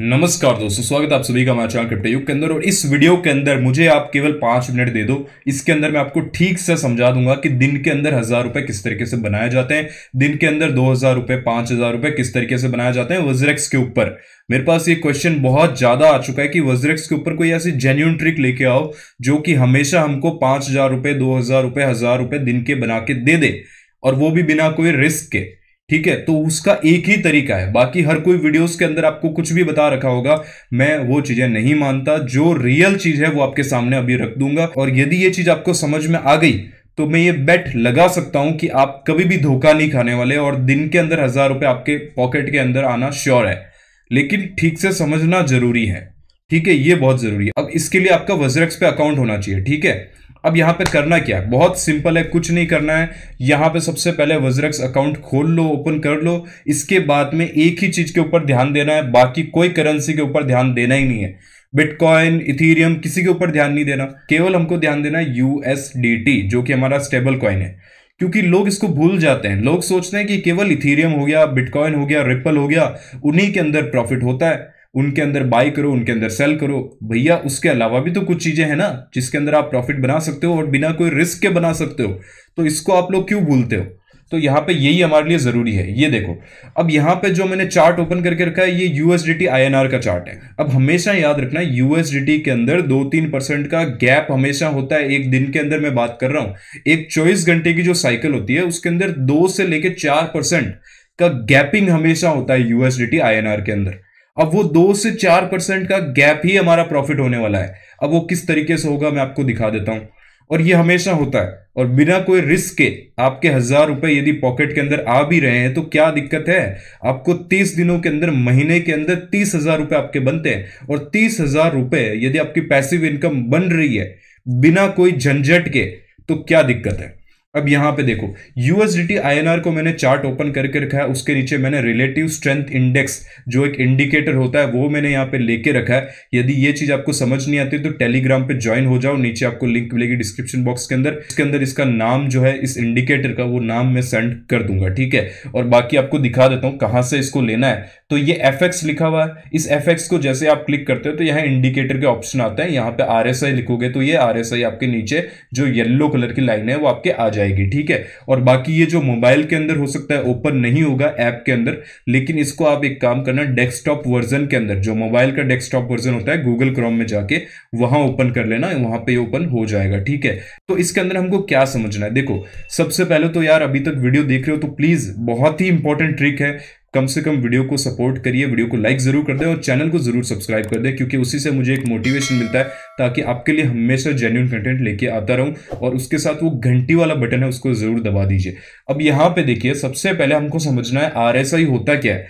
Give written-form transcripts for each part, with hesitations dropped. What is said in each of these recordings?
नमस्कार दोस्तों, स्वागत है आप सभी का हमारे चैनल क्रिप्टो युग के अंदर। और इस वीडियो के अंदर मुझे आप केवल 5 मिनट दे दो। इसके अंदर मैं आपको ठीक से समझा दूंगा कि दिन के अंदर 1000 रुपए किस तरीके से बनाए जाते हैं, दिन के अंदर 2000 रुपए 5000 रुपए किस तरीके से बनाए जाते हैं वज़िरक्स के ऊपर। मेरे पास ये क्वेश्चन बहुत ज्यादा आ चुका है कि वज़िरक्स के ऊपर कोई ऐसी जेन्युइन ट्रिक लेके आओ जो कि हमेशा हमको 5000 रुपए 2000 रुपए 1000 रुपए दिन के बना के दे दे, और वो भी बिना कोई रिस्क के। ठीक है, तो उसका एक ही तरीका है। बाकी हर कोई वीडियोस के अंदर आपको कुछ भी बता रखा होगा, मैं वो चीजें नहीं मानता। जो रियल चीज है वो आपके सामने अभी रख दूंगा, और यदि ये चीज आपको समझ में आ गई तो मैं ये बेट लगा सकता हूं कि आप कभी भी धोखा नहीं खाने वाले और दिन के अंदर 1000 रुपए आपके पॉकेट के अंदर आना श्योर है। लेकिन ठीक से समझना जरूरी है, ठीक है, ये बहुत जरूरी है। अब इसके लिए आपका वज़िरक्स पे अकाउंट होना चाहिए। ठीक है, अब यहाँ पे करना क्या है, बहुत सिंपल है, कुछ नहीं करना है। यहाँ पे सबसे पहले वज़िरक्स अकाउंट खोल लो, ओपन कर लो। इसके बाद में एक ही चीज के ऊपर ध्यान देना है, बाकी कोई करेंसी के ऊपर ध्यान देना ही नहीं है। बिटकॉइन, इथीरियम, किसी के ऊपर ध्यान नहीं देना। केवल हमको ध्यान देना है USDT, जो कि हमारा स्टेबल कॉइन है। क्योंकि लोग इसको भूल जाते हैं, लोग सोचते हैं कि केवल इथीरियम हो गया, बिटकॉइन हो गया, रिपल हो गया, उन्हीं के अंदर प्रॉफिट होता है, उनके अंदर बाई करो, उनके अंदर सेल करो। भैया उसके अलावा भी तो कुछ चीजें हैं ना जिसके अंदर आप प्रॉफिट बना सकते हो और बिना कोई रिस्क के बना सकते हो, तो इसको आप लोग क्यों भूलते हो। तो यहाँ पे यही हमारे लिए जरूरी है। ये देखो, अब यहाँ पे जो मैंने चार्ट ओपन करके रखा है ये USDT INR का चार्ट है। अब हमेशा याद रखना, USDT के अंदर 2-3% का गैप हमेशा होता है एक दिन के अंदर। मैं बात कर रहा हूँ एक 24 घंटे की जो साइकिल होती है उसके अंदर 2 से लेकर 4% का गैपिंग हमेशा होता है USDT INR के अंदर। अब वो 2 से 4% का गैप ही हमारा प्रॉफिट होने वाला है। अब वो किस तरीके से होगा मैं आपको दिखा देता हूं। और ये हमेशा होता है, और बिना कोई रिस्क के आपके 1000 रुपए यदि पॉकेट के अंदर आ भी रहे हैं तो क्या दिक्कत है। आपको 30 दिनों के अंदर, महीने के अंदर 30,000 रुपए आपके बनते हैं, और 30,000 रुपए यदि आपकी पैसिव इनकम बन रही है बिना कोई झंझट के, तो क्या दिक्कत है। अब यहाँ पे देखो, USDT INR को मैंने चार्ट ओपन करके रखा है, उसके नीचे मैंने रिलेटिव स्ट्रेंथ इंडेक्स जो एक इंडिकेटर होता है वो मैंने यहाँ पे लेके रखा है। यदि ये चीज आपको समझ नहीं आती तो टेलीग्राम पे ज्वाइन हो जाओ, नीचे आपको लिंक मिलेगी डिस्क्रिप्शन बॉक्स के अंदर। इसके अंदर इसका नाम जो है इस इंडिकेटर का, वो नाम मैं सेंड कर दूंगा। ठीक है, और बाकी आपको दिखा देता हूँ कहाँ से इसको लेना है। तो ये FX लिखा हुआ है, इस FX को जैसे आप क्लिक करते हो तो यहाँ इंडिकेटर के ऑप्शन आते हैं। यहाँ पे RSI लिखोगे तो ये RSI आपके नीचे जो येलो कलर की लाइन है वो आपके आ जाएगी। ठीक है, और बाकी ये जो मोबाइल के अंदर हो सकता है ओपन नहीं होगा ऐप के अंदर, लेकिन इसको आप एक काम करना, डेस्कटॉप वर्जन के अंदर, जो मोबाइल का डेस्कटॉप वर्जन होता है, गूगल क्रोम में जाके वहां ओपन कर लेना, वहां पर ओपन हो जाएगा। ठीक है, तो इसके अंदर हमको क्या समझना है। देखो सबसे पहले तो यार, अभी तक वीडियो देख रहे हो तो प्लीज, बहुत ही इंपॉर्टेंट ट्रिक है, कम से कम वीडियो को सपोर्ट करिए, वीडियो को लाइक जरूर कर दें और चैनल को जरूर सब्सक्राइब कर दें, क्योंकि उसी से मुझे एक मोटिवेशन मिलता है ताकि आपके लिए हमेशा जेन्युइन कंटेंट लेके आता रहूं। और उसके साथ वो घंटी वाला बटन है उसको जरूर दबा दीजिए। अब यहाँ पे देखिए, सबसे पहले हमको समझना है RSI होता क्या है,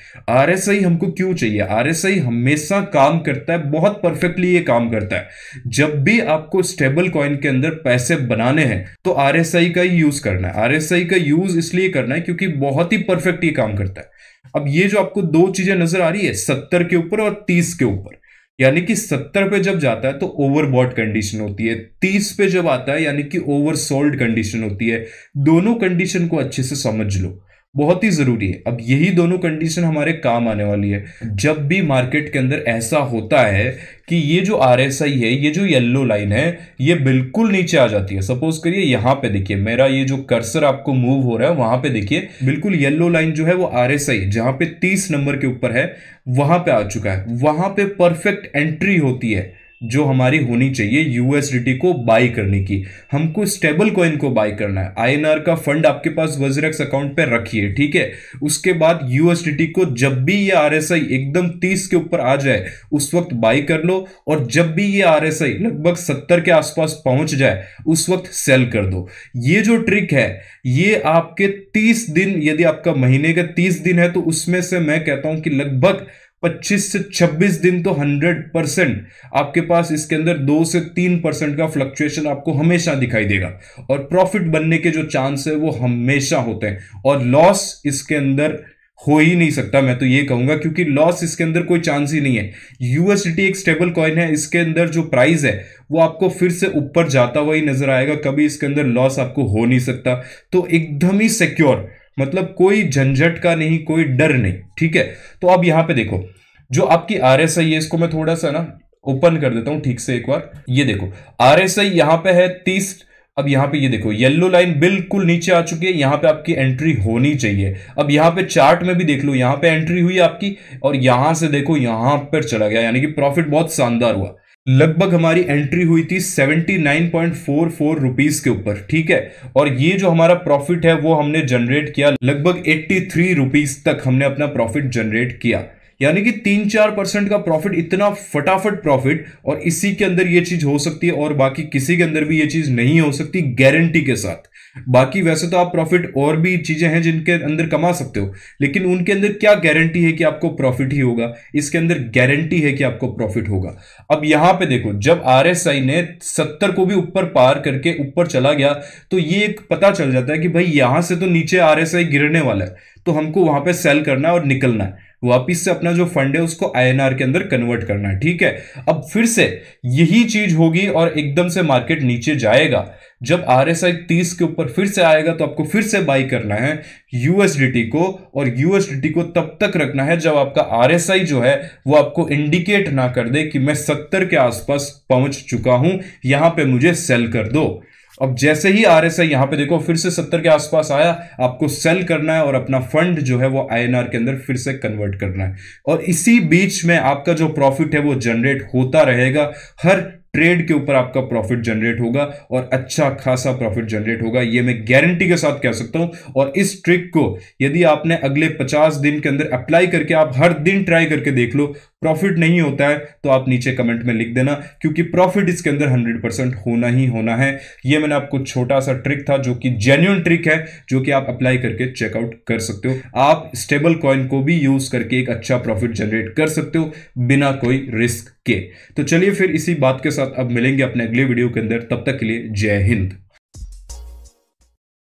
RSI हमको क्यों चाहिए। RSI हमेशा काम करता है, बहुत परफेक्टली ये काम करता है। जब भी आपको स्टेबल कॉइन के अंदर पैसे बनाने हैं तो RSI का ही यूज करना है। RSI का यूज इसलिए करना है क्योंकि बहुत ही परफेक्ट ये काम करता है। अब ये जो आपको दो चीजें नजर आ रही है, 70 के ऊपर और 30 के ऊपर, यानी कि 70 पे जब जाता है तो ओवरबॉट कंडीशन होती है, 30 पे जब आता है यानी कि ओवरसोल्ड कंडीशन होती है। दोनों कंडीशन को अच्छे से समझ लो, बहुत ही जरूरी है। अब यही दोनों कंडीशन हमारे काम आने वाली है। जब भी मार्केट के अंदर ऐसा होता है कि ये जो RSI है, ये जो येलो लाइन है, ये बिल्कुल नीचे आ जाती है। सपोज करिए यहाँ पे देखिए, मेरा ये जो कर्सर आपको मूव हो रहा है वहां पे देखिए, बिल्कुल येलो लाइन जो है वो RSI जहां पे 30 नंबर के ऊपर है वहां पे आ चुका है। वहां पे परफेक्ट एंट्री होती है जो हमारी होनी चाहिए USDT को बाई करने की। हमको स्टेबल कॉइन को बाई करना है। INR का फंड आपके पास वज़िरक्स अकाउंट पे रखिए। ठीक है, उसके बाद USDT को जब भी ये RSI एकदम 30 के ऊपर आ जाए उस वक्त बाई कर लो, और जब भी ये RSI लगभग 70 के आसपास पहुंच जाए उस वक्त सेल कर दो। ये जो ट्रिक है ये आपके 30 दिन, यदि आपका महीने का 30 दिन है तो उसमें से मैं कहता हूं कि लगभग 25 से 26 दिन तो 100% आपके पास इसके अंदर 2 से 3% का फ्लक्चुएशन आपको हमेशा दिखाई देगा, और प्रॉफिट बनने के जो चांस है वो हमेशा होते हैं। और लॉस इसके अंदर हो ही नहीं सकता, मैं तो ये कहूंगा, क्योंकि लॉस इसके अंदर कोई चांस ही नहीं है। USDT एक स्टेबल कॉइन है, इसके अंदर जो प्राइस है वो आपको फिर से ऊपर जाता हुआ ही नजर आएगा, कभी इसके अंदर लॉस आपको हो नहीं सकता। तो एकदम ही सिक्योर, मतलब कोई झंझट का नहीं, कोई डर नहीं। ठीक है, तो अब यहाँ पे देखो, जो आपकी RSI है इसको मैं थोड़ा सा ना ओपन कर देता हूं ठीक से एक बार। ये देखो RSI यहां पे है 30। अब यहां पे ये देखो येलो लाइन बिल्कुल नीचे आ चुकी है, यहां पे आपकी एंट्री होनी चाहिए। अब यहां पे चार्ट में भी देख लो, यहां पे एंट्री हुई आपकी और यहां से देखो यहां पर चला गया, यानी कि प्रॉफिट बहुत शानदार हुआ। लगभग हमारी एंट्री हुई थी 79.44 रुपीस के ऊपर, ठीक है, और ये जो हमारा प्रॉफिट है वो हमने जनरेट किया लगभग 83 रुपीस तक हमने अपना प्रॉफिट जनरेट किया, यानी कि 3-4% का प्रॉफिट, इतना फटाफट प्रॉफिट। और इसी के अंदर ये चीज हो सकती है और बाकी किसी के अंदर भी ये चीज नहीं हो सकती गारंटी के साथ। बाकी वैसे तो आप प्रॉफिट और भी चीजें हैं जिनके अंदर कमा सकते हो, लेकिन उनके अंदर क्या गारंटी है कि आपको प्रॉफिट ही होगा, इसके अंदर गारंटी है कि आपको प्रॉफिट होगा। अब यहां पे देखो जब RSI ने 70 को भी ऊपर पार करके ऊपर चला गया तो ये एक पता चल जाता है कि भाई यहां से तो नीचे RSI गिरने वाला है, तो हमको वहां पर सेल करना है और निकलना है, वापिस से अपना जो फंड है उसको INR के अंदर कन्वर्ट करना है, ठीक है। अब फिर से यही चीज होगी और एकदम से मार्केट नीचे जाएगा। जब RSI 30 के ऊपर फिर से आएगा तो आपको फिर से बाई करना है USDT को, और USDT को तब तक रखना है जब आपका RSI जो है वो आपको इंडिकेट ना कर दे कि मैं 70 के आसपास पहुंच चुका हूं, यहां पे मुझे सेल कर दो। अब जैसे ही RSI यहां पे देखो फिर से 70 के आसपास आया, आपको सेल करना है और अपना फंड जो है वो INR के अंदर फिर से कन्वर्ट करना है, और इसी बीच में आपका जो प्रॉफिट है वो जनरेट होता रहेगा। हर ट्रेड के ऊपर आपका प्रॉफिट जनरेट होगा और अच्छा खासा प्रॉफिट जनरेट होगा, ये मैं गारंटी के साथ कह सकता हूं। और इस ट्रिक को यदि आपने अगले 50 दिन के अंदर अप्लाई करके आप हर दिन ट्राई करके देख लो, प्रॉफिट नहीं होता है तो आप नीचे कमेंट में लिख देना, क्योंकि प्रॉफिट इसके अंदर 100% होना ही होना है। ये मैंने आपको छोटा सा ट्रिक था जो कि जेन्युइन ट्रिक है, जो कि आप अप्लाई करके चेकआउट कर सकते हो। आप स्टेबल कॉइन को भी यूज करके एक अच्छा प्रॉफिट जनरेट कर सकते हो बिना कोई रिस्क के। तो चलिए फिर इसी बात के साथ अब मिलेंगे अपने अगले वीडियो के अंदर, तब तक के लिए जय हिंद।